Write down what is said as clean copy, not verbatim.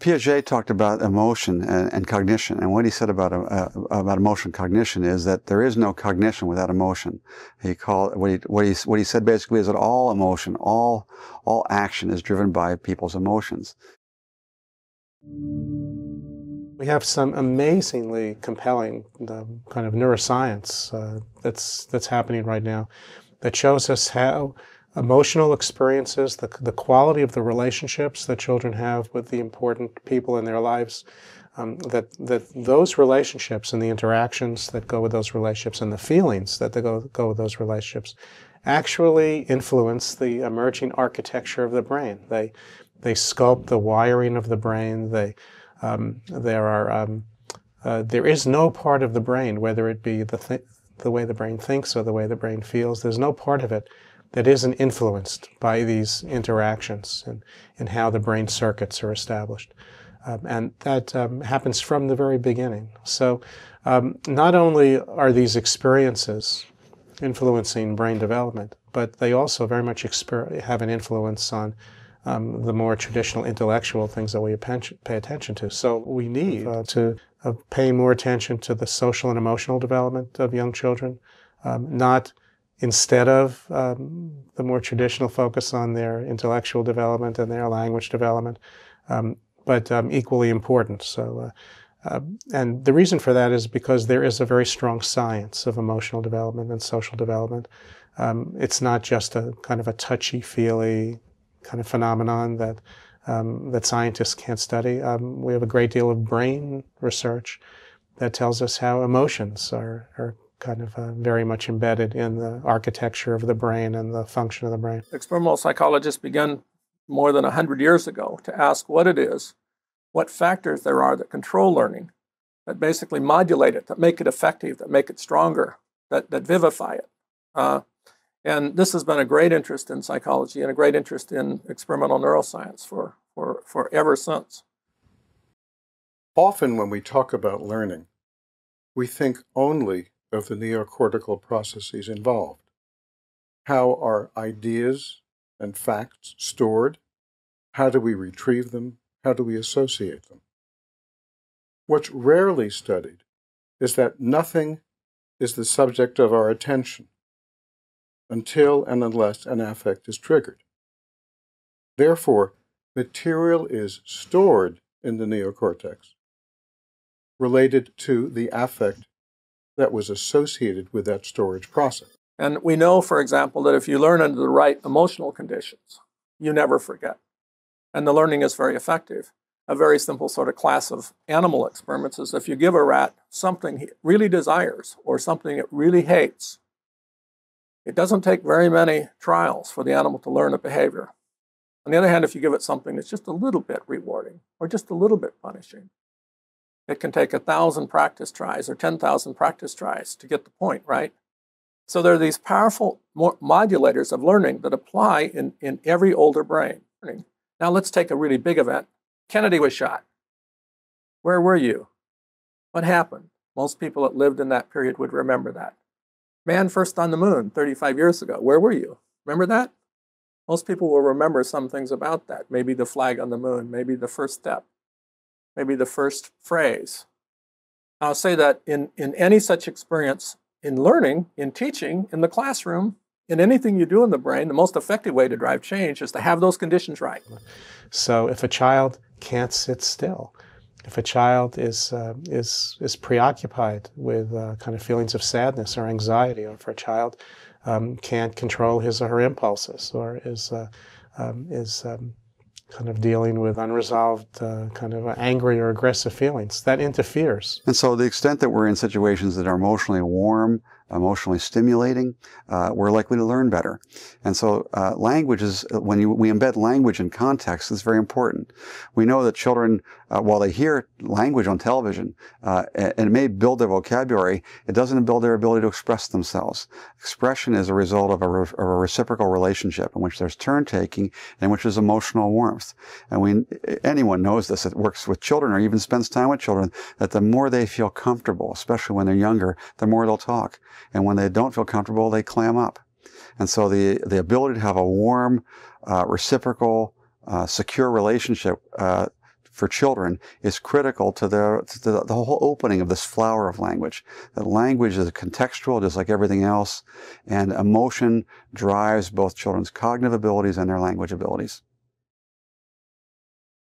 Piaget talked about emotion and cognition, and what he said about emotion and cognition is that there is no cognition without emotion. He called what he said basically is that all emotion, all action is driven by people's emotions. We have some amazingly compelling kind of neuroscience that's happening right now that shows us how emotional experiences, the quality of the relationships that children have with the important people in their lives, that those relationships and the interactions that go with those relationships and the feelings that go with those relationships actually influence the emerging architecture of the brain. They sculpt the wiring of the brain. There is no part of the brain, whether it be the way the brain thinks or the way the brain feels, there's no part of it that isn't influenced by these interactions and how the brain circuits are established. And that happens from the very beginning. So not only are these experiences influencing brain development, but they also very much have an influence on the more traditional intellectual things that we pay attention to. So we need to pay more attention to the social and emotional development of young children, not instead of the more traditional focus on their intellectual development and their language development, but equally important. So, and the reason for that is because there is a very strong science of emotional development and social development. It's not just a kind of a touchy-feely kind of phenomenon that scientists can't study. We have a great deal of brain research that tells us how emotions are kind of very much embedded in the architecture of the brain and the function of the brain. Experimental psychologists began more than 100 years ago to ask what it is, what factors there are that control learning, that basically modulate it, that make it effective, that make it stronger, that vivify it. And this has been a great interest in psychology and a great interest in experimental neuroscience for ever since. Often when we talk about learning, we think only of the neocortical processes involved. How are ideas and facts stored? How do we retrieve them? How do we associate them? What's rarely studied is that nothing is the subject of our attention until and unless an affect is triggered. Therefore, material is stored in the neocortex related to the affect that was associated with that storage process. And we know, for example, that if you learn under the right emotional conditions, you never forget. And the learning is very effective. A very simple sort of class of animal experiments is if you give a rat something it really desires or something it really hates, it doesn't take very many trials for the animal to learn a behavior. On the other hand, if you give it something that's just a little bit rewarding or just a little bit punishing, it can take 1,000 practice tries or 10,000 practice tries to get the point, right? So there are these powerful modulators of learning that apply in every older brain. Now let's take a really big event. Kennedy was shot. Where were you? What happened? Most people that lived in that period would remember that. Man first on the moon 35 years ago. Where were you? Remember that? Most people will remember some things about that. Maybe the flag on the moon, maybe the first step, maybe the first phrase. I'll say that in any such experience, in learning, in teaching, in the classroom, in anything you do in the brain, the most effective way to drive change is to have those conditions right. So if a child can't sit still, if a child is preoccupied with kind of feelings of sadness or anxiety, or if a child can't control his or her impulses, or is kind of dealing with unresolved kind of angry or aggressive feelings. That interferes. And so the extent that we're in situations that are emotionally warm, emotionally stimulating, we're likely to learn better. And so language is, when we embed language in context, it's very important. We know that children, while they hear language on television, and it may build their vocabulary, it doesn't build their ability to express themselves. Expression is a result of a reciprocal relationship in which there's turn-taking and which is emotional warmth. And anyone knows this, that works with children or even spends time with children, that the more they feel comfortable, especially when they're younger, the more they'll talk. And when they don't feel comfortable, they clam up. And so the ability to have a warm, reciprocal, secure relationship for children is critical to the whole opening of this flower of language. That language is contextual, just like everything else, and emotion drives both children's cognitive abilities and their language abilities.